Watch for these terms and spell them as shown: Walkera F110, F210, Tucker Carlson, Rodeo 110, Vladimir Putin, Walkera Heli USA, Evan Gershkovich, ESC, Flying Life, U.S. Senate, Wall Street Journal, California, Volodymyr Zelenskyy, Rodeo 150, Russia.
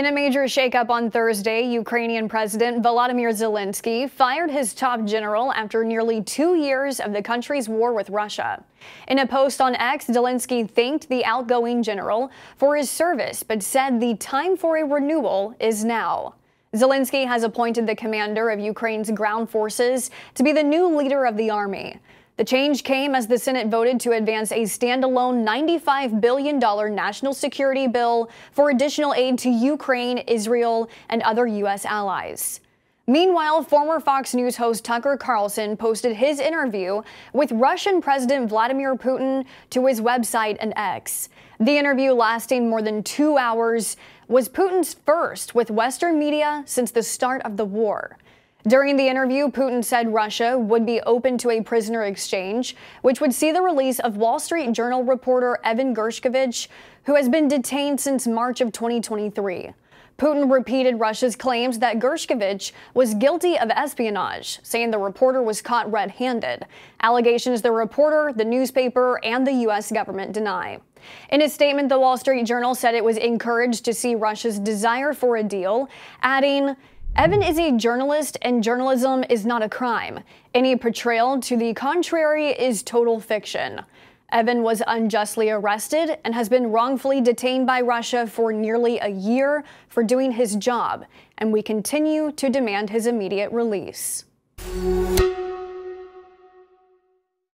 In a major shakeup on Thursday, Ukrainian President Volodymyr Zelenskyy fired his top general after nearly 2 years of the country's war with Russia. In a post on X, Zelenskyy thanked the outgoing general for his service, but said the time for a renewal is now. Zelenskyy has appointed the commander of Ukraine's ground forces to be the new leader of the army. The change came as the Senate voted to advance a standalone $95 billion national security bill for additional aid to Ukraine, Israel, and other U.S. allies. Meanwhile, former Fox News host Tucker Carlson posted his interview with Russian President Vladimir Putin to his website and X. The interview, lasting more than 2 hours, was Putin's first with Western media since the start of the war. During the interview, Putin said Russia would be open to a prisoner exchange, which would see the release of Wall Street Journal reporter Evan Gershkovich, who has been detained since March of 2023. Putin repeated Russia's claims that Gershkovich was guilty of espionage, saying the reporter was caught red-handed, allegations the reporter, the newspaper, and the U.S. government deny. In a statement, the Wall Street Journal said it was encouraged to see Russia's desire for a deal, adding, "Evan is a journalist, and journalism is not a crime. Any portrayal to the contrary is total fiction." Evan was unjustly arrested and has been wrongfully detained by Russia for nearly a year for doing his job, and we continue to demand his immediate release.